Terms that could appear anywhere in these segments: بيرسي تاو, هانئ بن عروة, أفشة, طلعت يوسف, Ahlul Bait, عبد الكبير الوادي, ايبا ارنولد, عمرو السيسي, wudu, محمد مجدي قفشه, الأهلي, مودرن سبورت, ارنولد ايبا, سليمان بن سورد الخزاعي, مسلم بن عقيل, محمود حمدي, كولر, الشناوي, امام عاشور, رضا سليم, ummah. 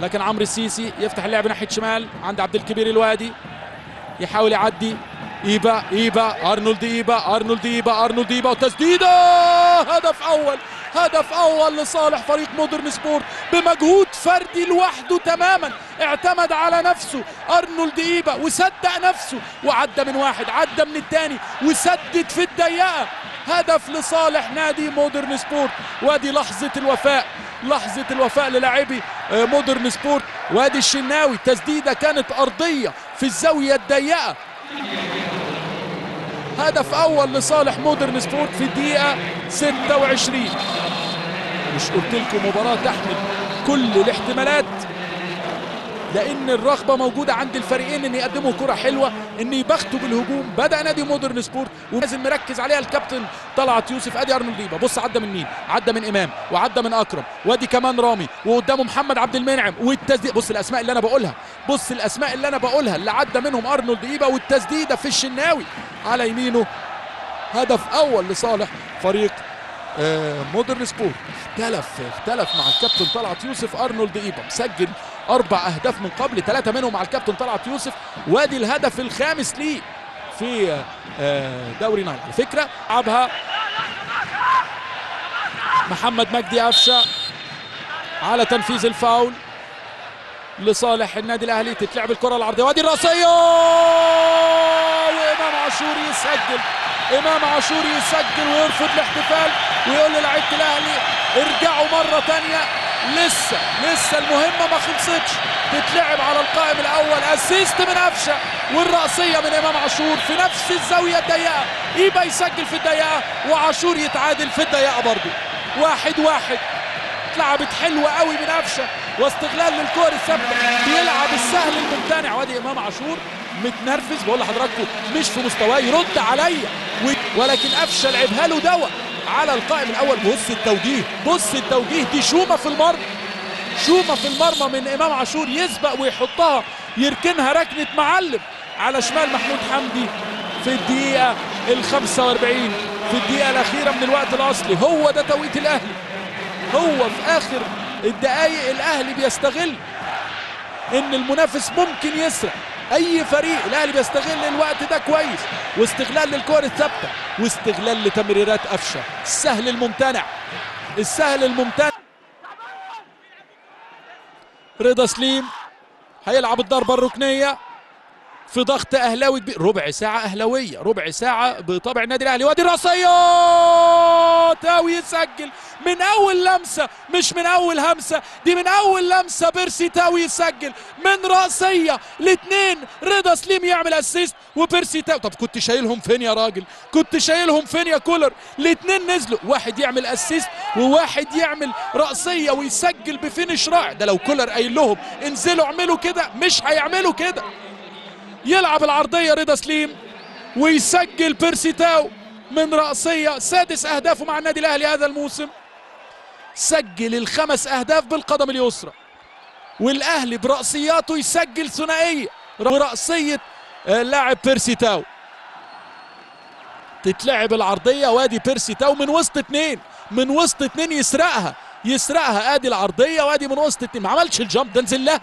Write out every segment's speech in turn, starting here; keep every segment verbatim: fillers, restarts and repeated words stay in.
لكن عمرو السيسي يفتح اللعب ناحيه شمال عند عبد الكبير الوادي، يحاول يعدي ايبا ايبا ارنولد ايبا ارنولد ايبا ارنولد ايبا وتسديده. هدف اول هدف اول لصالح فريق مودرن سبورت بمجهود فردي لوحده تماما، اعتمد على نفسه ارنولد ايبا وصدق نفسه وعدى من واحد عدى من الثاني وسدد في الضيقه. هدف لصالح نادي مودرن سبورت، وادي لحظه الوفاء لحظه الوفاء للاعبي مودرن سبورت. وادي الشناوي تسديده كانت ارضيه في الزاويه الضيقه. هدف اول لصالح مودرن سبورت في الدقيقه ستة وعشرين. مش قلت لكم مباراه تحمل كل الاحتمالات، لان الرغبه موجوده عند الفريقين ان يقدموا كره حلوه، ان يبختوا بالهجوم. بدا نادي مودرن سبورت ولازم مركز عليها الكابتن طلعت يوسف. ادي ارنولد ايبا، بص عدى من مين؟ عدى من امام وعدى من اكرم، وادي كمان رامي وقدامه محمد عبد المنعم والتسديد. بص الاسماء اللي انا بقولها بص الاسماء اللي انا بقولها اللي عدى منهم ارنولد ايبا والتسديده في الشناوي على يمينه. هدف اول لصالح فريق مودرن سبورت. اختلف اختلف مع الكابتن طلعت يوسف. ارنولد ايبا مسجل اربع اهداف من قبل، ثلاثه منهم مع الكابتن طلعت يوسف، وادي الهدف الخامس ليه في دوري نايل. على فكره لعبها محمد مجدي قفشه على تنفيذ الفاول لصالح النادي الاهلي. تتلعب الكره العرضيه وادي الراسيه وامام عاشور يسجل. امام عاشور يسجل ويرفض الاحتفال ويقول للاعيبه الاهلي ارجعوا مره ثانيه، لسه لسه المهمه ما خلصتش. تتلعب على القائم الاول، اسيست من أفشة والرأسيه من امام عاشور في نفس الزاويه الضيقه. ايبا يسجل في الضيقه وعاشور يتعادل في الضيقه برضه. واحد واحد اتلعبت حلوه قوي من أفشة واستغلال للكور الثابته، بيلعب السهل الممتنع. وادي امام عاشور متنرفز، بقول لحضراتكم مش في مستواه، يرد عليا ولكن أفشة لعبها له دواء على القائم الاول. بص التوجيه بص التوجيه دي شومه في المرمى شومه في المرمى من امام عاشور، يسبق ويحطها يركنها ركنه معلم على شمال محمود حمدي في الدقيقه ال خمسة وأربعين، في الدقيقه الاخيره من الوقت الاصلي. هو ده توقيت الاهلي، هو في اخر الدقائق الاهلي بيستغل ان المنافس ممكن يسرق اي فريق. الاهلي بيستغل الوقت ده كويس، واستغلال للكور الثابته واستغلال لتمريرات أفشة. السهل الممتنع السهل الممتنع رضا سليم هيلعب الضربه الركنيه في ضغط اهلاوي كبير. ربع ساعه اهلاويه، ربع ساعه بطبع النادي الاهلي. وادي الراسيه تاو يسجل من اول لمسه، مش من اول همسه، دي من اول لمسه. بيرسي تاو يسجل من راسيه الاثنين، رضا سليم يعمل اسيست وبيرسي تاو. طب كنت شايلهم فين يا راجل؟ كنت شايلهم فين يا كولر؟ الاثنين نزلوا، واحد يعمل اسيست وواحد يعمل راسيه ويسجل بفينش رائع. ده لو كولر قايل لهم انزلوا اعملوا كده مش هيعملوا كده. يلعب العرضيه رضا سليم ويسجل بيرسي تاو من رأسية. سادس اهدافه مع النادي الاهلي هذا الموسم، سجل الخمس اهداف بالقدم اليسرى، والاهلي برأسياته يسجل ثنائيه برأسيه لاعب بيرسي تاو. تتلعب العرضيه وادي بيرسي تاو من وسط اثنين من وسط اثنين يسرقها يسرقها ادي العرضيه وادي من وسط اثنين. ما عملش الجامب ده، نزل لها،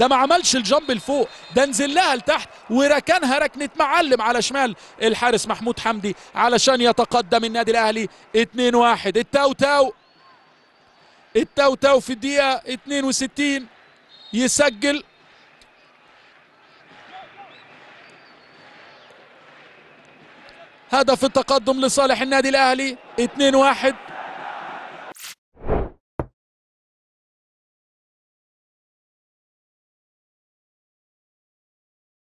ده ما عملش الجامب لفوق، ده نزل لها لتحت وركنها ركنه معلم على شمال الحارس محمود حمدي علشان يتقدم النادي الاهلي اثنين واحد. التاو تاو التاو تاو في الدقيقه اثنين وستين يسجل. هدف التقدم لصالح النادي الاهلي اثنين واحد.